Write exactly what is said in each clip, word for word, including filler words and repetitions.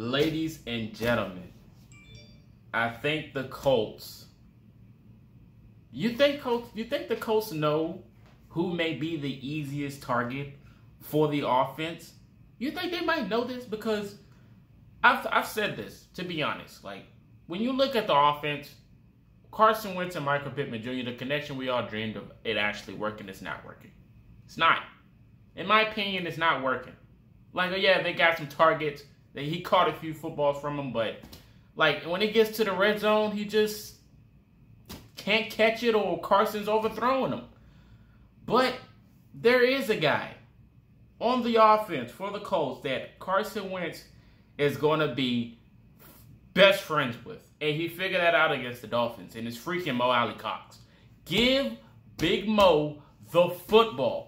Ladies and gentlemen, I think the Colts. You think Colts? You think the Colts know who may be the easiest target for the offense? You think they might know this? Because I've I've said this, to be honest. Like, when you look at the offense, Carson Wentz and Michael Pittman Junior, the connection we all dreamed of it actually working, it's not working. It's not. In my opinion, it's not working. Like, oh yeah, they got some targets. That he caught a few footballs from him, but like when it gets to the red zone, he just can't catch it, or Carson's overthrowing him. But there is a guy on the offense for the Colts that Carson Wentz is going to be best friends with. And he figured that out against the Dolphins, and it's freaking Mo Ali-Cox. Give Big Mo the football.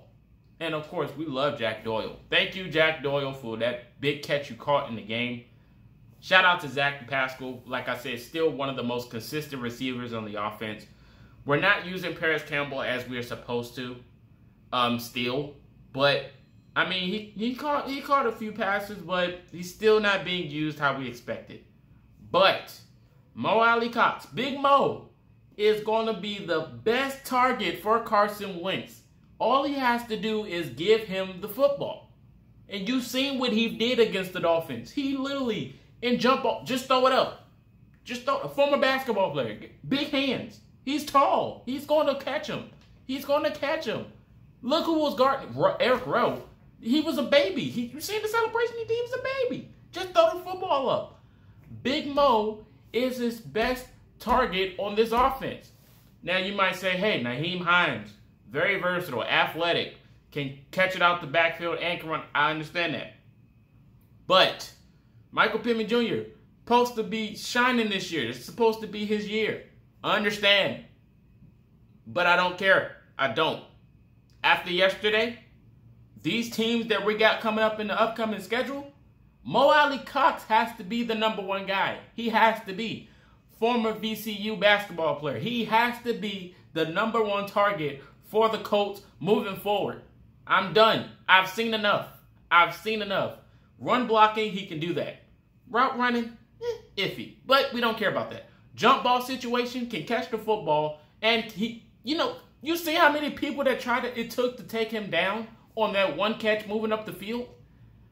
And, of course, we love Jack Doyle. Thank you, Jack Doyle, for that big catch you caught in the game. Shout out to Zach Pascal. Like I said, still one of the most consistent receivers on the offense. We're not using Paris Campbell as we're supposed to um, still. But, I mean, he, he, caught, he caught a few passes, but he's still not being used how we expected. But Mo Ali-Cox, Big Mo, is going to be the best target for Carson Wentz. All he has to do is give him the football. And you've seen what he did against the Dolphins. He literally, and jump off, just throw it up. Just throw, a former basketball player, big hands. He's tall. He's going to catch him. He's going to catch him. Look who was guarding, Eric Rowe. He was a baby. He, you seen the celebration he did? He was a baby. Just throw the football up. Big Mo is his best target on this offense. Now you might say, hey, Naheem Hines. Very versatile, athletic, can catch it out the backfield and can run. I understand that. But Michael Pittman Junior, supposed to be shining this year. It's supposed to be his year. I understand. But I don't care. I don't. After yesterday, these teams that we got coming up in the upcoming schedule, Mo Ali-Cox has to be the number one guy. He has to be. Former V C U basketball player. He has to be the number one target for the Colts moving forward. I'm done. I've seen enough. I've seen enough. Run blocking, he can do that. Route running, eh, iffy. But we don't care about that. Jump ball situation, can catch the football. And he, you know, you see how many people that tried to, it took to take him down on that one catch moving up the field?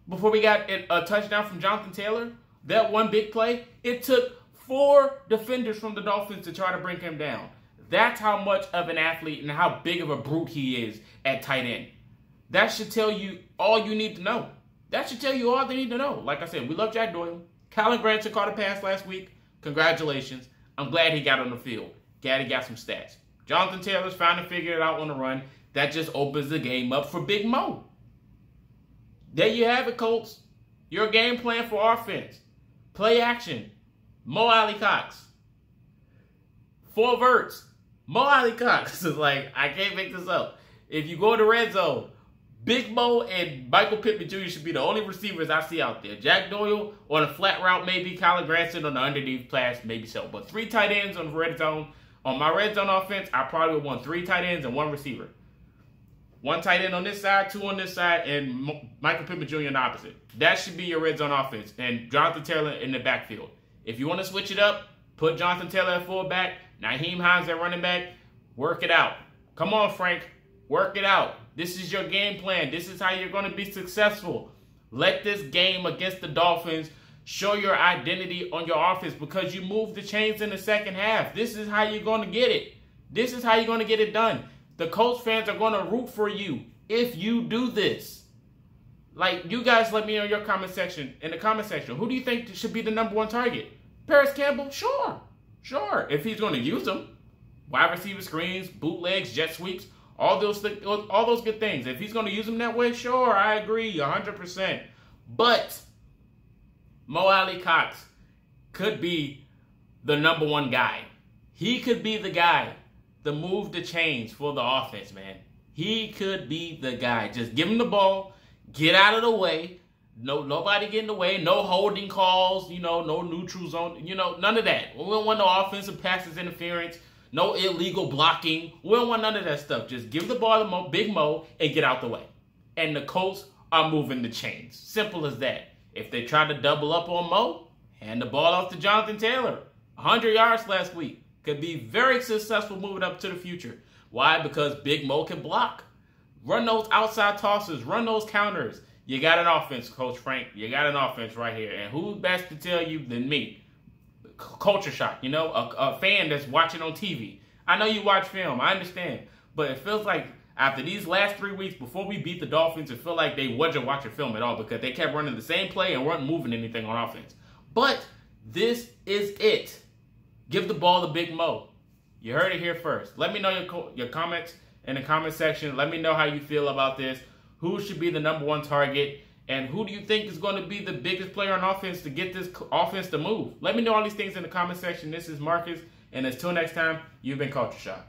Before we got a, a touchdown from Jonathan Taylor, that one big play, it took four defenders from the Dolphins to try to bring him down. That's how much of an athlete and how big of a brute he is at tight end. That should tell you all you need to know. That should tell you all they need to know. Like I said, we love Jack Doyle. Colin Grant caught a pass last week. Congratulations. I'm glad he got on the field. Glad he got some stats. Jonathan Taylor's finally figured it out on the run. That just opens the game up for Big Mo. There you have it, Colts. Your game plan for offense. Play action. Mo Ali-Cox. Four verts. Mo Ali-Cox is like, I can't make this up. If you go to red zone, Big Mo and Michael Pittman Junior should be the only receivers I see out there. Jack Doyle on a flat route, maybe. Kylen Granson on the underneath pass, maybe so. But three tight ends on the red zone. On my red zone offense, I probably would want three tight ends and one receiver. One tight end on this side, two on this side, and Mo Michael Pittman Junior on the opposite. That should be your red zone offense. And Jonathan Taylor in the backfield. If you want to switch it up, put Jonathan Taylor at fullback. Naheem Hines at running back, work it out. Come on, Frank, work it out. This is your game plan. This is how you're going to be successful. Let this game against the Dolphins show your identity on your offense, because you move the chains in the second half. This is how you're going to get it. This is how you're going to get it done. The Colts fans are going to root for you if you do this. Like, you guys let me know your comment section, in the comment section. Who do you think should be the number one target? Paris Campbell? Sure. Sure, if he's going to use them. Wide receiver screens, bootlegs, jet sweeps, all those, th all those good things. If he's going to use them that way, sure, I agree, one hundred percent. But Mo Ali-Cox could be the number one guy. He could be the guy to move the chains for the offense, man. He could be the guy. Just give him the ball, get out of the way. No, nobody getting away. No holding calls. You know, no neutral zone. You know, none of that. We don't want no offensive passes interference. No illegal blocking. We don't want none of that stuff. Just give the ball to Mo, Big Mo, and get out the way. And the Colts are moving the chains. Simple as that. If they tried to double up on Mo, hand the ball off to Jonathan Taylor. one hundred yards last week. Could be very successful moving up to the future. Why? Because Big Mo can block. Run those outside tosses. Run those counters. You got an offense, Coach Frank. You got an offense right here. And who best to tell you than me? Culture shock, you know? A, a fan that's watching on T V. I know you watch film. I understand. But it feels like after these last three weeks, before we beat the Dolphins, it felt like they wasn't watching film at all because they kept running the same play and weren't moving anything on offense. But this is it. Give the ball to Big Mo. You heard it here first. Let me know your co your comments in the comment section. Let me know how you feel about this. Who should be the number one target? And who do you think is going to be the biggest player on offense to get this offense to move? Let me know all these things in the comment section. This is Marcus. And until next time, you've been Culture Shock.